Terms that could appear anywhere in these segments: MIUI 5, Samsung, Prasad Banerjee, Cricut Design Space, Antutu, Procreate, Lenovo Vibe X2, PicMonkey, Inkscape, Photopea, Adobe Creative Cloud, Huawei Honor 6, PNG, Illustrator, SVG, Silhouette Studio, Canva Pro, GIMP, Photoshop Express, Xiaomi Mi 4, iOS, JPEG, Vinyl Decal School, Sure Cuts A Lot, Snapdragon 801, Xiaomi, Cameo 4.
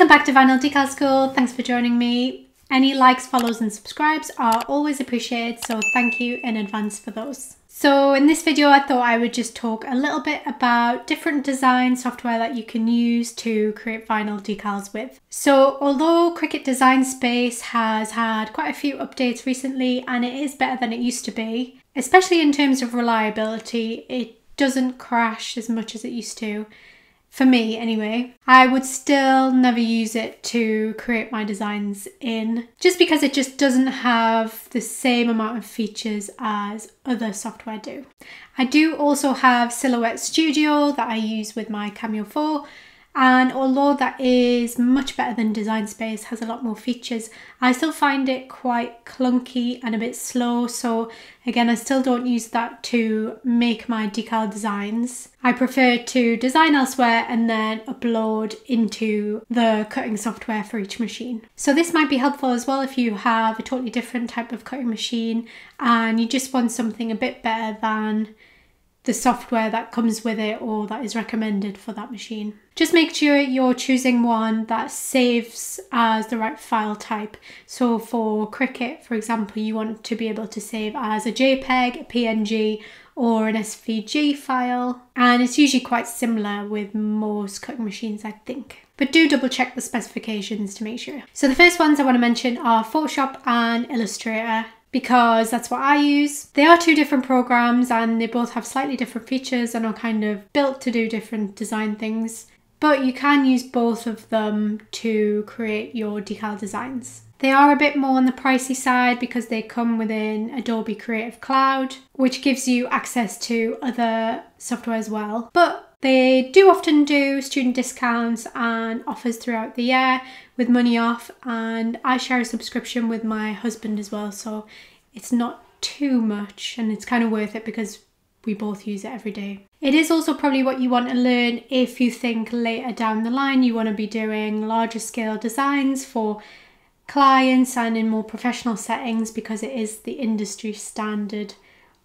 Welcome back to Vinyl Decal School. Thanks for joining me. Any likes, follows and subscribes are always appreciated, so thank you in advance for those. So in this video I thought I would just talk a little bit about different design software that you can use to create vinyl decals with. So although Cricut Design Space has had quite a few updates recently and it is better than it used to be, especially in terms of reliability, it doesn't crash as much as it used to. For me anyway, I would still never use it to create my designs in, just because it just doesn't have the same amount of features as other software do. I do also have Silhouette Studio that I use with my Cameo 4, and although that is much better than Design Space, has a lot more features, I still find it quite clunky and a bit slow, so again I still don't use that to make my decal designs. I prefer to design elsewhere and then upload into the cutting software for each machine. So this might be helpful as well if you have a totally different type of cutting machine and you just want something a bit better than the software that comes with it or that is recommended for that machine. Just make sure you're choosing one that saves as the right file type. So for Cricut, for example, you want to be able to save as a JPEG, a PNG or an SVG file, and it's usually quite similar with most cutting machines, I think. But do double check the specifications to make sure. So the first ones I want to mention are Photoshop and Illustrator, because that's what I use. They are two different programs and they both have slightly different features and are kind of built to do different design things, but you can use both of them to create your decal designs. They are a bit more on the pricey side because they come within Adobe Creative Cloud, which gives you access to other software as well, but they do often do student discounts and offers throughout the year with money off, and I share a subscription with my husband as well, so it's not too much and it's kind of worth it because we both use it every day. It is also probably what you want to learn if you think later down the line you want to be doing larger scale designs for clients and in more professional settings, because it is the industry standard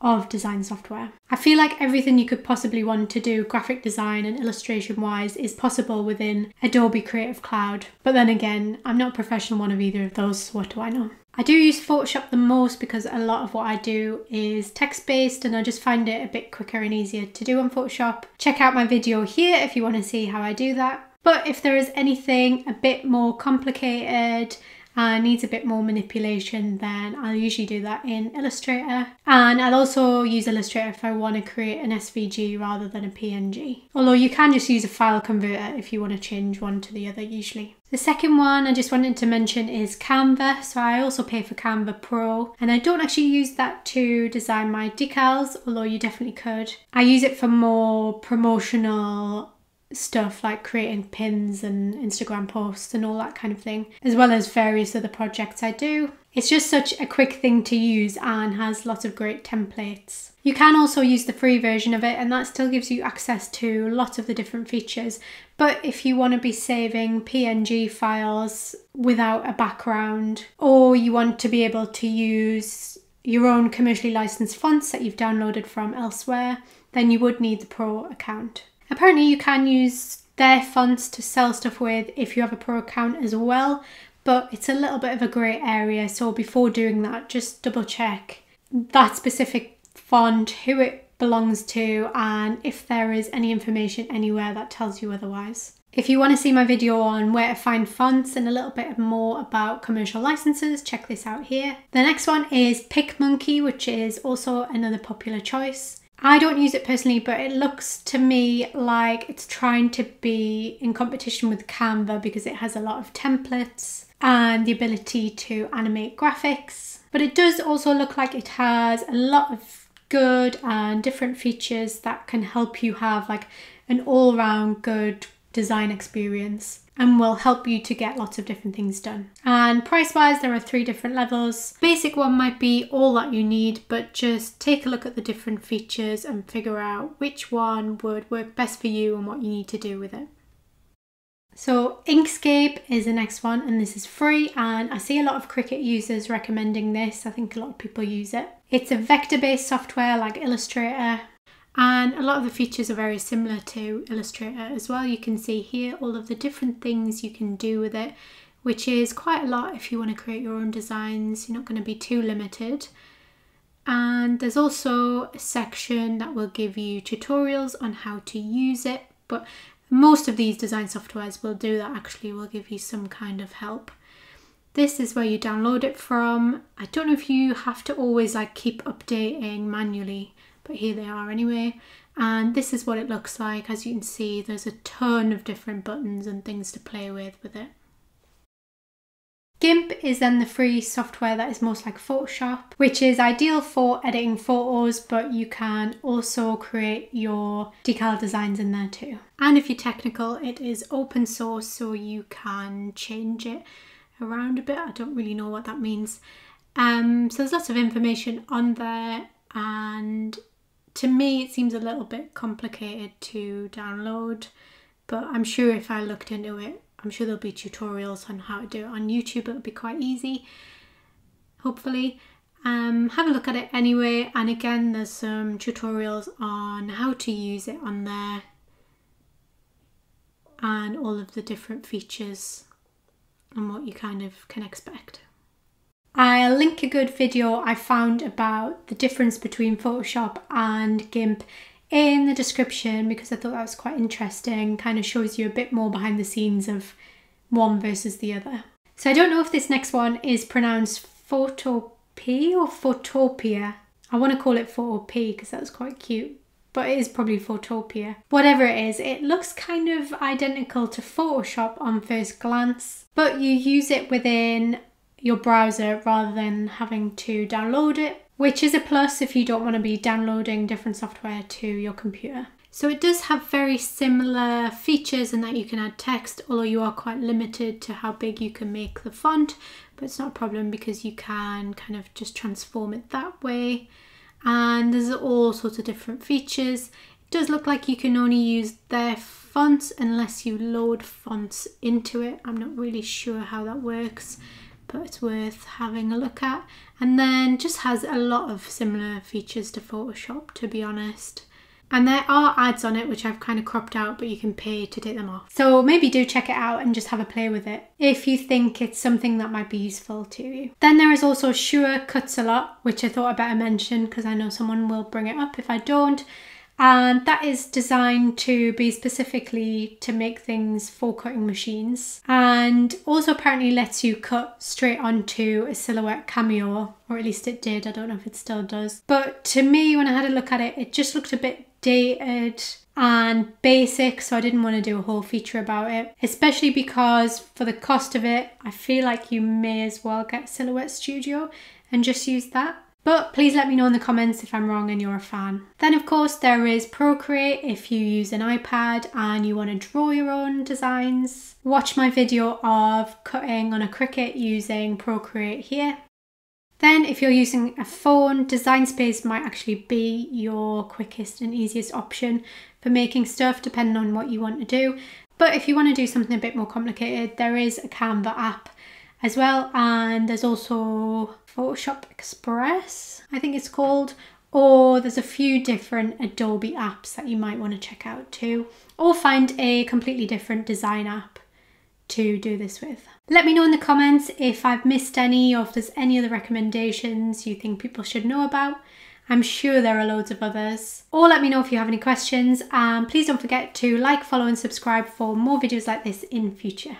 of design software. I feel like everything you could possibly want to do graphic design and illustration wise is possible within Adobe Creative Cloud, but then again I'm not a professional one of either of those, so what do I know? I do use Photoshop the most because a lot of what I do is text based and I just find it a bit quicker and easier to do on Photoshop. Check out my video here if you want to see how I do that, but if there is anything a bit more complicated and needs a bit more manipulation, then I'll usually do that in Illustrator. And I'll also use Illustrator if I want to create an SVG rather than a PNG. Although you can just use a file converter if you want to change one to the other usually. The second one I just wanted to mention is Canva. So I also pay for Canva Pro, and I don't actually use that to design my decals, although you definitely could. I use it for more promotional stuff like creating pins and Instagram posts and all that kind of thing, as well as various other projects I do. It's just such a quick thing to use and has lots of great templates. You can also use the free version of it and that still gives you access to lots of the different features, but if you want to be saving PNG files without a background, or you want to be able to use your own commercially licensed fonts that you've downloaded from elsewhere, then you would need the Pro account. Apparently you can use their fonts to sell stuff with if you have a Pro account as well, but it's a little bit of a grey area, so before doing that just double check that specific font, who it belongs to, and if there is any information anywhere that tells you otherwise. If you want to see my video on where to find fonts and a little bit more about commercial licenses, check this out here. The next one is PicMonkey, which is also another popular choice. I don't use it personally, but it looks to me like it's trying to be in competition with Canva because it has a lot of templates and the ability to animate graphics. But it does also look like it has a lot of good and different features that can help you have like an all-round good design experience and will help you to get lots of different things done. And price-wise, there are three different levels. Basic one might be all that you need, but just take a look at the different features and figure out which one would work best for you and what you need to do with it. So Inkscape is the next one, and this is free, and I see a lot of Cricut users recommending this. I think a lot of people use it. It's a vector-based software like Illustrator, And a lot of the features are very similar to Illustrator as well. You can see here all of the different things you can do with it, which is quite a lot if you want to create your own designs. You're not going to be too limited. And there's also a section that will give you tutorials on how to use it, but most of these design softwares will do that, actually will give you some kind of help. This is where you download it from. I don't know if you have to always like keep updating manually, but here they are anyway. And this is what it looks like. As you can see, there's a ton of different buttons and things to play with it. GIMP is then the free software that is most like Photoshop, which is ideal for editing photos, but you can also create your decal designs in there too. And if you're technical, it is open source, so you can change it around a bit. I don't really know what that means. So there's lots of information on there, and to me it seems a little bit complicated to download, but I'm sure if I looked into it, I'm sure there'll be tutorials on how to do it on YouTube. It'll be quite easy, hopefully. Have a look at it anyway, and again there's some tutorials on how to use it on there and all of the different features and what you kind of can expect. I'll link a good video I found about the difference between Photoshop and GIMP in the description, because I thought that was quite interesting. Kind of shows you a bit more behind the scenes of one versus the other. So I don't know if this next one is pronounced Photopea or Photopea. I want to call it Photopea because that's quite cute, but it is probably Photopea. Whatever it is, it looks kind of identical to Photoshop on first glance, but you use it within your browser rather than having to download it, which is a plus if you don't want to be downloading different software to your computer. So it does have very similar features in that you can add text, although you are quite limited to how big you can make the font, but it's not a problem because you can kind of just transform it that way. And there's all sorts of different features. It does look like you can only use their fonts unless you load fonts into it. I'm not really sure how that works, but it's worth having a look at. And then just has a lot of similar features to Photoshop, to be honest. And there are ads on it, which I've kind of cropped out, but you can pay to take them off. So maybe do check it out and just have a play with it if you think it's something that might be useful to you. Then there is also Sure Cuts A Lot, which I thought I better mention because I know someone will bring it up if I don't. And that is designed to be specifically to make things for cutting machines, and also apparently lets you cut straight onto a Silhouette Cameo, or at least it did. I don't know if it still does, but to me when I had a look at it, it just looked a bit dated and basic, so I didn't want to do a whole feature about it, especially because for the cost of it, I feel like you may as well get Silhouette Studio and just use that. But please let me know in the comments if I'm wrong and you're a fan. Then of course there is Procreate if you use an iPad and you want to draw your own designs. Watch my video of cutting on a Cricut using Procreate here. Then if you're using a phone, Design Space might actually be your quickest and easiest option for making stuff, depending on what you want to do. But if you want to do something a bit more complicated, there is a Canva app as well, and there's also Photoshop Express, I think it's called, or there's a few different Adobe apps that you might want to check out too, or find a completely different design app to do this with. Let me know in the comments if I've missed any, or if there's any other recommendations you think people should know about. I'm sure there are loads of others. Or let me know if you have any questions, and please don't forget to like, follow and subscribe for more videos like this in future.